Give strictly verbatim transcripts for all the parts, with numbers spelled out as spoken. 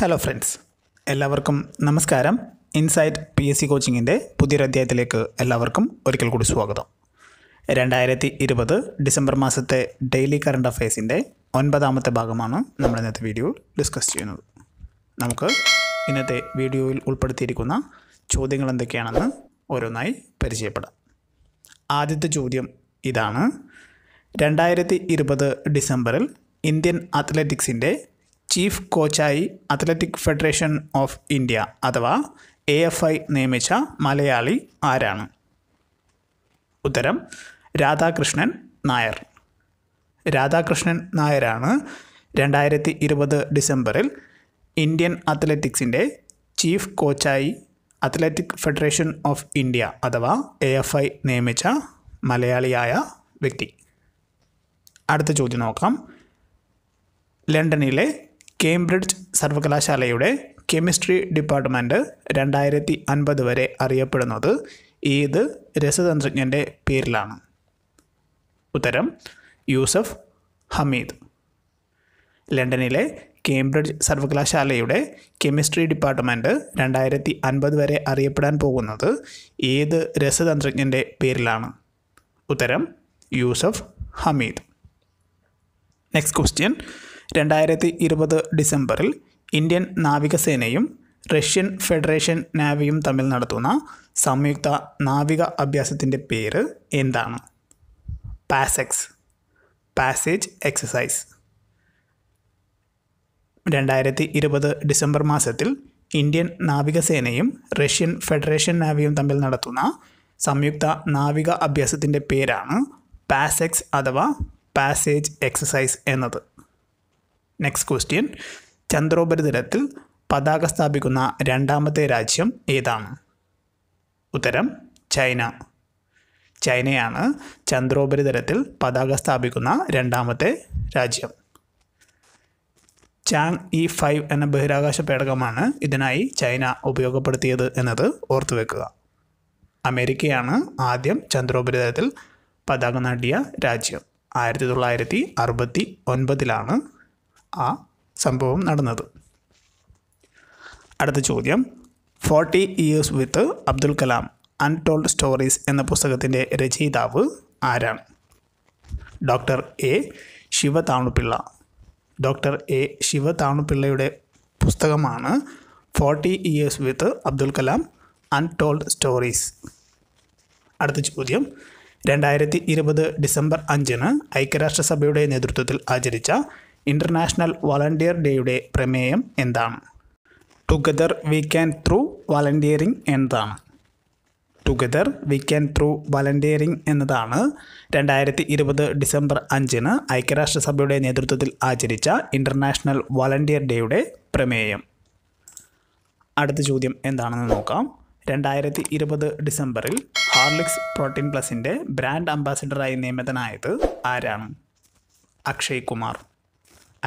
Hello friends, എല്ലാവർക്കും നമസ്കാരം. Insight P S C കോച്ചിങ്ങിൻ്റെ പുതിയൊരധ്യായത്തിലേക്ക് എല്ലാവർക്കും ഒരിക്കൽ കൂടി സ്വാഗതം. രണ്ടായിരത്തി ഇരുപത് ഡിസംബർ മാസത്തെ ഡെയിലി കറണ്ട് അഫയേഴ്സിൻ്റെ ഒൻപതാമത്തെ ഭാഗമാണ് നമ്മൾ ഇന്നത്തെ വീഡിയോ ഡിസ്കസ് ചെയ്യുന്നത്. നമുക്ക് ഇന്നത്തെ വീഡിയോയിൽ ഉൾപ്പെടുത്തിയിരിക്കുന്ന ചോദ്യങ്ങൾ എന്തൊക്കെയാണെന്ന് ഓരോന്നായി പരിചയപ്പെടാം. ആദ്യത്തെ ചോദ്യം ഇതാണ്: രണ്ടായിരത്തി ഇരുപത് ഡിസംബറിൽ ഇന്ത്യൻ അത്ലറ്റിക്സിൻ്റെ ചീഫ് കോച്ചായി അത്ലറ്റിക് ഫെഡറേഷൻ ഓഫ് ഇന്ത്യ അഥവാ എ എഫ് ഐ നിയമിച്ച മലയാളി ആരാണ്? ഉത്തരം രാധാകൃഷ്ണൻ നായർ. രാധാകൃഷ്ണൻ നായരാണ് രണ്ടായിരത്തി ഇരുപത് ഡിസംബറിൽ ഇന്ത്യൻ അത്ലറ്റിക്സിൻ്റെ ചീഫ് കോച്ചായി അത്ലറ്റിക് ഫെഡറേഷൻ ഓഫ് ഇന്ത്യ അഥവാ എ എഫ് ഐ നിയമിച്ച മലയാളിയായ വ്യക്തി. അടുത്ത ചോദ്യം നോക്കാം. ലണ്ടനിലെ കേംബ്രിഡ്ജ് സർവകലാശാലയുടെ കെമിസ്ട്രി ഡിപ്പാർട്ട്മെൻറ്റ് രണ്ടായിരത്തി അൻപത് വരെ അറിയപ്പെടുന്നത് ഏത് രസതന്ത്രജ്ഞൻ്റെ പേരിലാണ്? ഉത്തരം യൂസഫ് ഹമീദ്. ലണ്ടനിലെ കേംബ്രിഡ്ജ് സർവകലാശാലയുടെ കെമിസ്ട്രി ഡിപ്പാർട്ട്മെൻറ്റ് രണ്ടായിരത്തി അൻപത് വരെ അറിയപ്പെടാൻ പോകുന്നത് ഏത് രസതന്ത്രജ്ഞൻ്റെ പേരിലാണ്? ഉത്തരം യൂസഫ് ഹമീദ്. നെക്സ്റ്റ് ക്വസ്റ്റ്യൻ: രണ്ടായിരത്തി ഇരുപത് ഡിസംബറിൽ ഇന്ത്യൻ നാവികസേനയും റഷ്യൻ ഫെഡറേഷൻ നാവിയും തമ്മിൽ നടത്തുന്ന സംയുക്ത നാവിക അഭ്യാസത്തിൻ്റെ പേര് എന്താണ്? PASSEX, passage exercise. രണ്ടായിരത്തി ഇരുപത് ഡിസംബർ മാസത്തിൽ ഇന്ത്യൻ നാവികസേനയും റഷ്യൻ ഫെഡറേഷൻ നാവിയും തമ്മിൽ നടത്തുന്ന സംയുക്ത നാവിക അഭ്യാസത്തിൻ്റെ പേരാണ് പാസെക്സ് അഥവാ പാസേജ് എക്സസൈസ് എന്നത്. നെക്സ്റ്റ് ക്വസ്റ്റ്യൻ: ചന്ദ്രോപരിതലത്തിൽ പതാക സ്ഥാപിക്കുന്ന രണ്ടാമത്തെ രാജ്യം ഏതാണ്? ഉത്തരം ചൈന. ചൈനയാണ് ചന്ദ്രോപരിതലത്തിൽ പതാക സ്ഥാപിക്കുന്ന രണ്ടാമത്തെ രാജ്യം. ചാങ് ഇ ഫൈവ് എന്ന ബഹിരാകാശ പേടകമാണ് ഇതിനായി ചൈന ഉപയോഗപ്പെടുത്തിയത് എന്നത് ഓർത്തു വെക്കുക. അമേരിക്കയാണ് ആദ്യം ചന്ദ്രോപരിതലത്തിൽ പതാക നാട്ടിയ രാജ്യം. ആയിരത്തി തൊള്ളായിരത്തി അറുപത്തി ഒൻപതിലാണ് ആ സംഭവം നടന്നത്. അടുത്ത ചോദ്യം: forty years with Abdul Kalam untold stories എന്ന പുസ്തകത്തിൻ്റെ രചയിതാവ് ആരാണ്? Doctor A Sivathanu Pillai. Doctor A Sivathanu പിള്ളയുടെ പുസ്തകമാണ് forty years with Abdul Kalam untold stories. അടുത്ത ചോദ്യം: രണ്ടായിരത്തി ഇരുപത് ഡിസംബർ അഞ്ചിന് ഐക്യരാഷ്ട്രസഭയുടെ നേതൃത്വത്തിൽ ആചരിച്ച ഇൻ്റർനാഷണൽ വളണ്ടിയർ ഡേയുടെ പ്രമേയം എന്താണ്? Together we can through volunteering എന്നതാണ്. Together we can through volunteering എന്നതാണ് രണ്ടായിരത്തി ഇരുപത് ഡിസംബർ അഞ്ചിന് ഐക്യരാഷ്ട്രസഭയുടെ നേതൃത്വത്തിൽ ആചരിച്ച ഇൻ്റർനാഷണൽ വളണ്ടിയർ ഡേയുടെ പ്രമേയം. അടുത്ത ചോദ്യം എന്താണെന്ന് നോക്കാം. രണ്ടായിരത്തി ഇരുപത് ഡിസംബറിൽ ഹാർലിക്സ് പ്രോട്ടീൻ പ്ലസിൻ്റെ ബ്രാൻഡ് അംബാസിഡറായി നിയമിതനായത് ആരാണ്? അക്ഷയ് കുമാർ.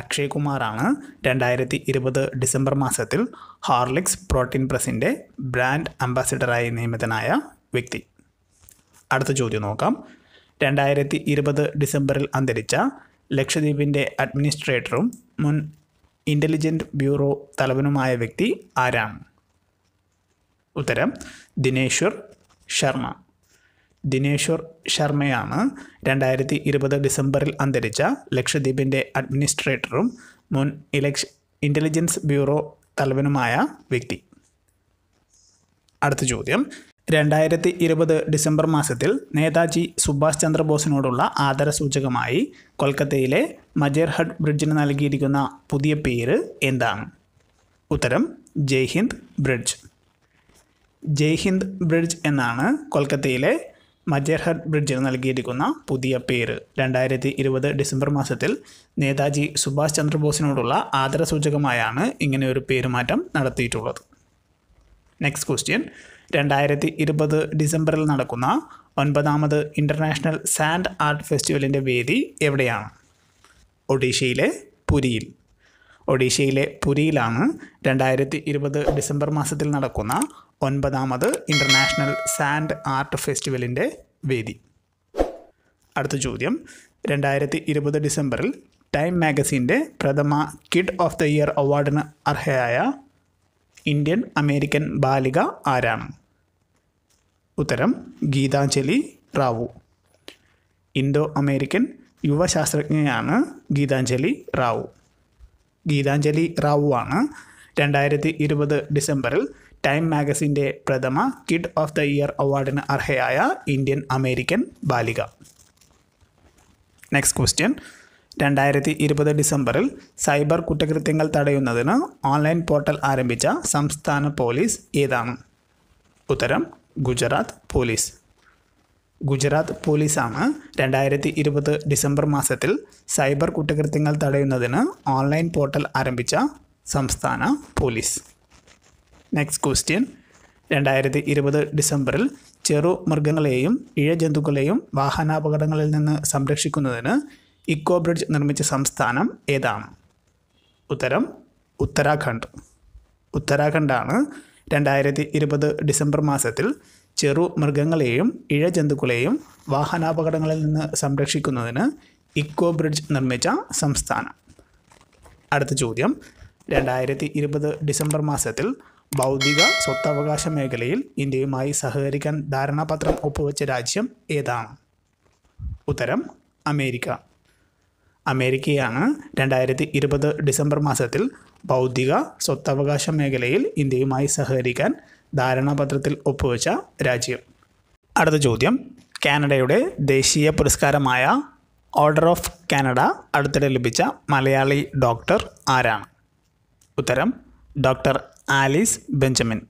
അക്ഷയ് കുമാറാണ് രണ്ടായിരത്തി ഇരുപത് ഡിസംബർ മാസത്തിൽ ഹാർലിക്സ് പ്രോട്ടീൻ പ്ലസിൻ്റെ ബ്രാൻഡ് അംബാസിഡറായി നിയമിതനായ വ്യക്തി. അടുത്ത ചോദ്യം നോക്കാം. രണ്ടായിരത്തി ഇരുപത് ഡിസംബറിൽ അന്തരിച്ച ലക്ഷദ്വീപിൻ്റെ അഡ്മിനിസ്ട്രേറ്ററും മുൻ ഇൻ്റലിജൻസ് ബ്യൂറോ തലവനുമായ വ്യക്തി ആരാണ്? ഉത്തരം ദിനേശ് ശർമ്മ. ദിനേശ്വർ ശർമ്മയാണ് രണ്ടായിരത്തി ഇരുപത് ഡിസംബറിൽ അന്തരിച്ച ലക്ഷദ്വീപിൻ്റെ അഡ്മിനിസ്ട്രേറ്ററും മുൻ ഇലക്ഷ ഇൻ്റലിജൻസ് ബ്യൂറോ തലവനുമായ വ്യക്തി. അടുത്ത ചോദ്യം: രണ്ടായിരത്തി ഇരുപത് ഡിസംബർ മാസത്തിൽ നേതാജി സുഭാഷ് ചന്ദ്രബോസിനോടുള്ള ആദരസൂചകമായി കൊൽക്കത്തയിലെ മജേർഹഡ് ബ്രിഡ്ജിന് നൽകിയിരിക്കുന്ന പുതിയ പേര് എന്താണ്? ഉത്തരം ജയ്ഹിന്ദ് ബ്രിഡ്ജ്. ജയ്ഹിന്ദ് ബ്രിഡ്ജ് എന്നാണ് കൊൽക്കത്തയിലെ മജേർഹഡ് ബ്രിഡ്ജിന് നൽകിയിരിക്കുന്ന പുതിയ പേര്. രണ്ടായിരത്തി ഇരുപത് ഡിസംബർ മാസത്തിൽ നേതാജി സുഭാഷ് ചന്ദ്രബോസിനോടുള്ള ആദരസൂചകമായാണ് ഇങ്ങനെയൊരു പേരുമാറ്റം നടത്തിയിട്ടുള്ളത്. നെക്സ്റ്റ് ക്വസ്റ്റ്യൻ: രണ്ടായിരത്തി ഇരുപത് ഡിസംബറിൽ നടക്കുന്ന ഒൻപതാമത് ഇൻ്റർനാഷണൽ സാൻഡ് ആർട്ട് ഫെസ്റ്റിവലിൻ്റെ വേദി എവിടെയാണ്? ഒഡീഷയിലെ പുരിയിൽ. ഒഡീഷയിലെ പുരിയിലാണ് രണ്ടായിരത്തി ഇരുപത് ഡിസംബർ മാസത്തിൽ നടക്കുന്ന ഒൻപതാമത് ഇൻ്റർനാഷണൽ സാൻഡ് ആർട്ട് ഫെസ്റ്റിവലിൻ്റെ വേദി. അടുത്ത ചോദ്യം: രണ്ടായിരത്തി ഇരുപത് ഡിസംബറിൽ ടൈം മാഗസീൻ്റെ പ്രഥമ കിഡ് ഓഫ് ദ ഇയർ അവാർഡിന് അർഹയായ ഇന്ത്യൻ അമേരിക്കൻ ബാലിക ആരാണ്? ഉത്തരം ഗീതാഞ്ജലി റാവു. ഇൻഡോ അമേരിക്കൻ യുവശാസ്ത്രജ്ഞയാണ് ഗീതാഞ്ജലി റാവു. ഗീതാഞ്ജലി റാവുവാണ് രണ്ടായിരത്തി ഇരുപത് ഡിസംബറിൽ ടൈം മാഗസിൻ്റെ പ്രഥമ കിഡ് ഓഫ് ദ ഇയർ അവാർഡിന് അർഹയായ ഇന്ത്യൻ അമേരിക്കൻ ബാലിക. നെക്സ്റ്റ് ക്വസ്റ്റ്യൻ, രണ്ടായിരത്തി ഇരുപത് ഡിസംബറിൽ സൈബർ കുറ്റകൃത്യങ്ങൾ തടയുന്നതിന് ഓൺലൈൻ പോർട്ടൽ ആരംഭിച്ച സംസ്ഥാന പോലീസ് ഏതാണ്? ഉത്തരം ഗുജറാത്ത് പോലീസ്. ഗുജറാത്ത് പോലീസാണ് രണ്ടായിരത്തി ഇരുപത് ഡിസംബർ മാസത്തിൽ സൈബർ കുറ്റകൃത്യങ്ങൾ തടയുന്നതിന് ഓൺലൈൻ പോർട്ടൽ ആരംഭിച്ച സംസ്ഥാന പോലീസ്. നെക്സ്റ്റ് ക്വസ്റ്റ്യൻ, രണ്ടായിരത്തി ഇരുപത് ഡിസംബറിൽ ചെറു മൃഗങ്ങളെയും ഇഴജന്തുക്കളെയും വാഹനാപകടങ്ങളിൽ നിന്ന് സംരക്ഷിക്കുന്നതിന് ഇക്കോ ബ്രിഡ്ജ് നിർമ്മിച്ച സംസ്ഥാനം ഏതാണ്? ഉത്തരം ഉത്തരാഖണ്ഡ്. ഉത്തരാഖണ്ഡാണ് രണ്ടായിരത്തി ഇരുപത് ഡിസംബർ മാസത്തിൽ ചെറു മൃഗങ്ങളെയും ഇഴജന്തുക്കളെയും വാഹനാപകടങ്ങളിൽ നിന്ന് സംരക്ഷിക്കുന്നതിന് ഇക്കോ ബ്രിഡ്ജ് നിർമ്മിച്ച സംസ്ഥാനം. അടുത്ത ചോദ്യം, രണ്ടായിരത്തി ഇരുപത് ഡിസംബർ മാസത്തിൽ ബൗദ്ധിക സ്വത്തവകാശ മേഖലയിൽ ഇന്ത്യയുമായി സഹകരിക്കാൻ ധാരണാപത്രം ഒപ്പുവെച്ച രാജ്യം ഏതാണ്? ഉത്തരം അമേരിക്ക. അമേരിക്കയാണ് രണ്ടായിരത്തി ഇരുപത് ഡിസംബർ മാസത്തിൽ ബൗദ്ധിക സ്വത്തവകാശ മേഖലയിൽ ഇന്ത്യയുമായി സഹകരിക്കാൻ ധാരണാപത്രത്തിൽ ഒപ്പുവെച്ച രാജ്യം. അടുത്ത ചോദ്യം, കാനഡയുടെ ദേശീയ പുരസ്കാരമായ ഓർഡർ ഓഫ് കാനഡ അടുത്തിടെ ലഭിച്ച മലയാളി ഡോക്ടർ ആരാണ്? ഉത്തരം ഡോക്ടർ ആലീസ് ബെഞ്ചമിൻ.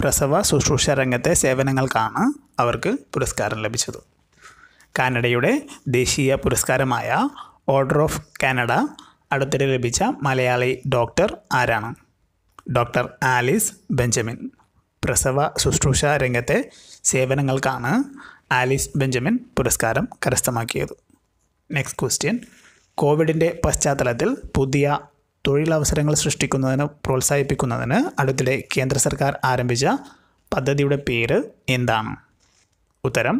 പ്രസവ ശുശ്രൂഷ രംഗത്തെ സേവനങ്ങൾക്കാണ് അവർക്ക് പുരസ്കാരം ലഭിച്ചത്. കാനഡയുടെ ദേശീയ പുരസ്കാരമായ ഓർഡർ ഓഫ് കാനഡ അടുത്തിടെ ലഭിച്ച മലയാളി ഡോക്ടർ ആരാണ്? Doctor Alice Benjamin. പ്രസവ ശുശ്രൂഷ രംഗത്തെ സേവനങ്ങൾക്കാണ് ആലീസ് ബെഞ്ചമിൻ പുരസ്കാരം കരസ്ഥമാക്കിയത്. നെക്സ്റ്റ് ക്വസ്റ്റ്യൻ, കോവിഡിൻ്റെ പശ്ചാത്തലത്തിൽ പുതിയ തൊഴിലവസരങ്ങൾ സൃഷ്ടിക്കുന്നതിന് പ്രോത്സാഹിപ്പിക്കുന്നതിന് അടുത്തിടെ കേന്ദ്ര സർക്കാർ ആരംഭിച്ച പദ്ധതിയുടെ പേര് എന്താണ്? ഉത്തരം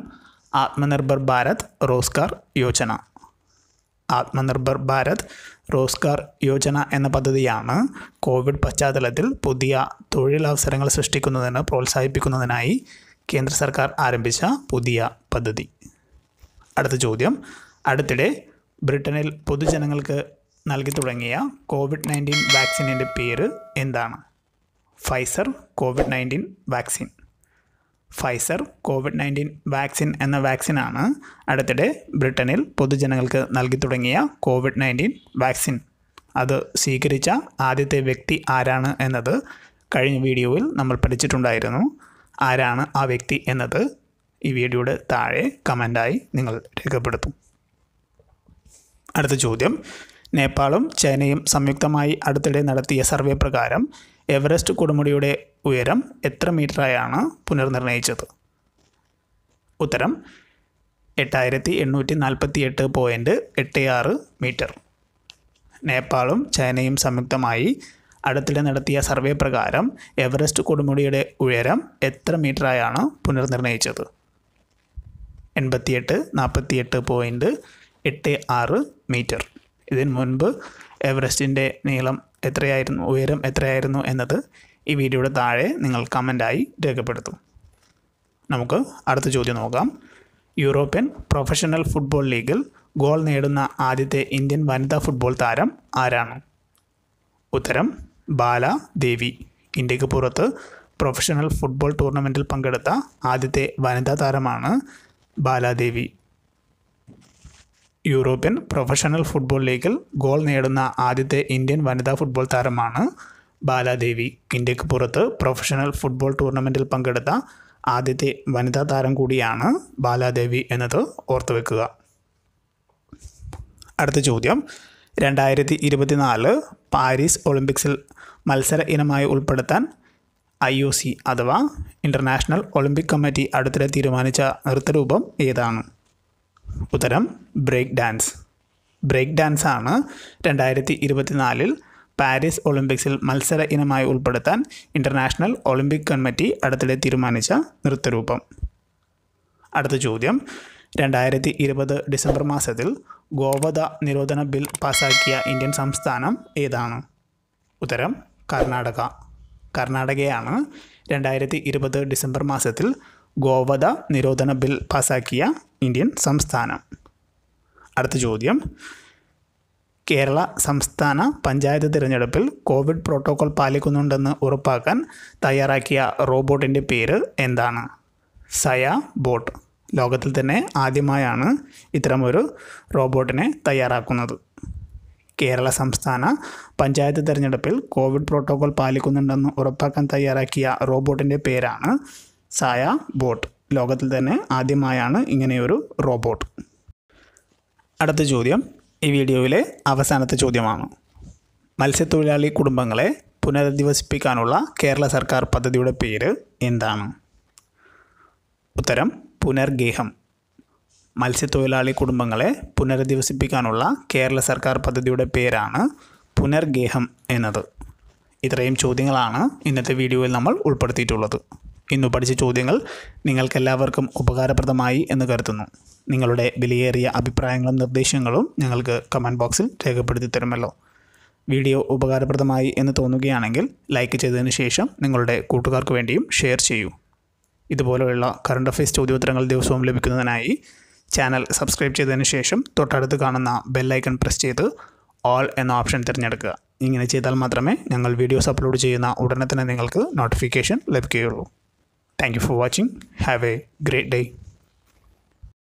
ആത്മനിർഭർ ഭാരത് റോസ്ഗാർ യോജന. ആത്മനിർഭർ ഭാരത് റോസ്ഗാർ യോജന എന്ന പദ്ധതിയാണ് കോവിഡ് പശ്ചാത്തലത്തിൽ പുതിയ തൊഴിലവസരങ്ങൾ സൃഷ്ടിക്കുന്നതിന് പ്രോത്സാഹിപ്പിക്കുന്നതിനായി കേന്ദ്ര സർക്കാർ ആരംഭിച്ച പുതിയ പദ്ധതി. അടുത്ത ചോദ്യം, അടുത്തിടെ ബ്രിട്ടനിൽ പൊതുജനങ്ങൾക്ക് നൽകി തുടങ്ങിയ കോവിഡ് നയൻറ്റീൻ വാക്സിനിൻ്റെ പേര് എന്താണ്? Pfizer Covid nineteen vaccine. Pfizer Covid nineteen vaccine എന്ന വാക്സിനാണ് അടുത്തിടെ ബ്രിട്ടനിൽ പൊതുജനങ്ങൾക്ക് നൽകി തുടങ്ങിയ കോവിഡ് നയൻറ്റീൻ വാക്സിൻ. അത് സ്വീകരിച്ച ആദ്യത്തെ വ്യക്തി ആരാണ് എന്നത് കഴിഞ്ഞ വീഡിയോയിൽ നമ്മൾ പഠിച്ചിട്ടുണ്ടായിരുന്നു. ആരാണ് ആ വ്യക്തി എന്നത് ഈ വീഡിയോയുടെ താഴെ കമൻ്റായി നിങ്ങൾ രേഖപ്പെടുത്തും. അടുത്ത ചോദ്യം, നേപ്പാളും ചൈനയും സംയുക്തമായി അടുത്തിടെ നടത്തിയ സർവേ പ്രകാരം എവറസ്റ്റ് കൊടുമുടിയുടെ ഉയരം എത്ര മീറ്ററായാണ് പുനർനിർണയിച്ചത്? ഉത്തരം എട്ടായിരത്തി എണ്ണൂറ്റി നാൽപ്പത്തി എട്ട് പോയിൻറ്റ് എട്ട് ആറ് മീറ്റർ. നേപ്പാളും ചൈനയും സംയുക്തമായി അടുത്തിടെ നടത്തിയ സർവേ പ്രകാരം എവറസ്റ്റ് കൊടുമുടിയുടെ ഉയരം എത്ര മീറ്ററായാണ് പുനർനിർണയിച്ചത്? എൺപത്തിയെട്ട് നാൽപ്പത്തിയെട്ട് പോയിൻറ്റ് എട്ട് ആറ് മീറ്റർ. ഇതിന് മുൻപ് എവറസ്റ്റിൻ്റെ നീളം എത്രയായിരുന്നു, ഉയരം എത്രയായിരുന്നു എന്നത് ഈ വീഡിയോയുടെ താഴെ നിങ്ങൾ കമൻ്റായി രേഖപ്പെടുത്തും. നമുക്ക് അടുത്ത ചോദ്യം നോക്കാം. യൂറോപ്യൻ പ്രൊഫഷണൽ ഫുട്ബോൾ ലീഗിൽ ഗോൾ നേടുന്ന ആദ്യത്തെ ഇന്ത്യൻ വനിതാ ഫുട്ബോൾ താരം ആരാണ്? ഉത്തരം ബാല ദേവി. ഇന്ത്യക്ക് പുറത്ത് പ്രൊഫഷണൽ ഫുട്ബോൾ ടൂർണമെൻറ്റിൽ പങ്കെടുത്ത ആദ്യത്തെ വനിതാ താരമാണ് Bala Devi. European professional football ലീഗിൽ ഗോൾ നേടുന്ന ആദ്യത്തെ ഇന്ത്യൻ വനിതാ ഫുട്ബോൾ താരമാണ് ബാലാദേവി. ഇന്ത്യക്ക് പുറത്ത് പ്രൊഫഷണൽ ഫുട്ബോൾ ടൂർണമെൻറ്റിൽ പങ്കെടുത്ത ആദ്യത്തെ വനിതാ താരം കൂടിയാണ് ബാലാദേവി എന്നത് ഓർത്തു വെക്കുക. അടുത്ത ചോദ്യം, രണ്ടായിരത്തി ഇരുപത്തിനാല് പാരീസ് ഒളിമ്പിക്സിൽ മത്സര ഇനമായി ഉൾപ്പെടുത്താൻ ഐ ഒ സി അഥവാ ഇൻ്റർനാഷണൽ ഒളിമ്പിക് കമ്മിറ്റി അടുത്തിടെ തീരുമാനിച്ച നൃത്തരൂപം ഏതാണ്? ഉത്തരം ബ്രേക്ക് ഡാൻസ്. ബ്രേക്ക് ഡാൻസാണ് രണ്ടായിരത്തി ഇരുപത്തിനാലിൽ പാരീസ് ഒളിമ്പിക്സിൽ മത്സര ഇനമായി ഉൾപ്പെടുത്താൻ ഇൻ്റർനാഷണൽ ഒളിമ്പിക് കമ്മിറ്റി അടുത്തിടെ തീരുമാനിച്ച നൃത്തരൂപം. അടുത്ത ചോദ്യം, രണ്ടായിരത്തി ഇരുപത് ഡിസംബർ മാസത്തിൽ ഗോവധ നിരോധന ബിൽ പാസാക്കിയ ഇന്ത്യൻ സംസ്ഥാനം ഏതാണ്? ഉത്തരം കർണാടക. കർണാടകയാണ് രണ്ടായിരത്തി ഇരുപത് ഡിസംബർ മാസത്തിൽ ഗോവധ നിരോധന ബിൽ പാസാക്കിയ ഇന്ത്യൻ സംസ്ഥാനം. അടുത്ത ചോദ്യം, കേരള സംസ്ഥാന പഞ്ചായത്ത് തിരഞ്ഞെടുപ്പിൽ കോവിഡ് പ്രോട്ടോകോൾ പാലിക്കുന്നുണ്ടെന്ന് ഉറപ്പാക്കാൻ തയ്യാറാക്കിയ റോബോട്ടിൻ്റെ പേര് എന്താണ്? സയ ബോട്ട്. ലോകത്തിൽ തന്നെ ആദ്യമായാണ് ഇത്തരമൊരു റോബോട്ടിനെ തയ്യാറാക്കുന്നത്. കേരള സംസ്ഥാന പഞ്ചായത്ത് തിരഞ്ഞെടുപ്പിൽ കോവിഡ് പ്രോട്ടോകോൾ പാലിക്കുന്നുണ്ടെന്ന് ഉറപ്പാക്കാൻ തയ്യാറാക്കിയ റോബോട്ടിൻ്റെ പേരാണ് സായ ബോട്ട്. ലോകത്തിൽ തന്നെ ആദ്യമായാണ് ഇങ്ങനെയൊരു റോബോട്ട്. അടുത്ത ചോദ്യം ഈ വീഡിയോയിലെ അവസാനത്തെ ചോദ്യമാണ്. മത്സ്യത്തൊഴിലാളി കുടുംബങ്ങളെ പുനരധിവസിപ്പിക്കാനുള്ള കേരള സർക്കാർ പദ്ധതിയുടെ പേര് എന്താണ്? ഉത്തരം പുനർഗേഹം. മത്സ്യത്തൊഴിലാളി കുടുംബങ്ങളെ പുനരധിവസിപ്പിക്കാനുള്ള കേരള സർക്കാർ പദ്ധതിയുടെ പേരാണ് പുനർഗേഹം എന്നത്. ഇത്രയും ചോദ്യങ്ങളാണ് ഇന്നത്തെ വീഡിയോയിൽ നമ്മൾ ഉൾപ്പെടുത്തിയിട്ടുള്ളത്. ഇന്ന് പഠിച്ച ചോദ്യങ്ങൾ നിങ്ങൾക്കെല്ലാവർക്കും ഉപകാരപ്രദമായി എന്ന് കരുതുന്നു. നിങ്ങളുടെ വിലയേറിയ അഭിപ്രായങ്ങളും നിർദ്ദേശങ്ങളും ഞങ്ങൾക്ക് കമൻറ്റ് ബോക്സിൽ രേഖപ്പെടുത്തി തരുമല്ലോ. വീഡിയോ ഉപകാരപ്രദമായി എന്ന് തോന്നുകയാണെങ്കിൽ ലൈക്ക് ചെയ്തതിന് ശേഷം നിങ്ങളുടെ കൂട്ടുകാർക്ക് വേണ്ടിയും ഷെയർ ചെയ്യൂ. ഇതുപോലെയുള്ള കറണ്ട് അഫയേഴ്സ് ചോദ്യോത്തരങ്ങൾ ദിവസവും ലഭിക്കുന്നതിനായി ചാനൽ സബ്സ്ക്രൈബ് ചെയ്തതിന് ശേഷം തൊട്ടടുത്ത് കാണുന്ന ബെല്ലൈക്കൺ പ്രസ് ചെയ്ത് ഓൾ എന്ന ഓപ്ഷൻ തിരഞ്ഞെടുക്കുക. ഇങ്ങനെ ചെയ്താൽ മാത്രമേ ഞങ്ങൾ വീഡിയോസ് അപ്ലോഡ് ചെയ്യുന്ന ഉടനെ തന്നെ നിങ്ങൾക്ക് നോട്ടിഫിക്കേഷൻ ലഭിക്കുകയുള്ളൂ. Thank you for watching. Have a great day.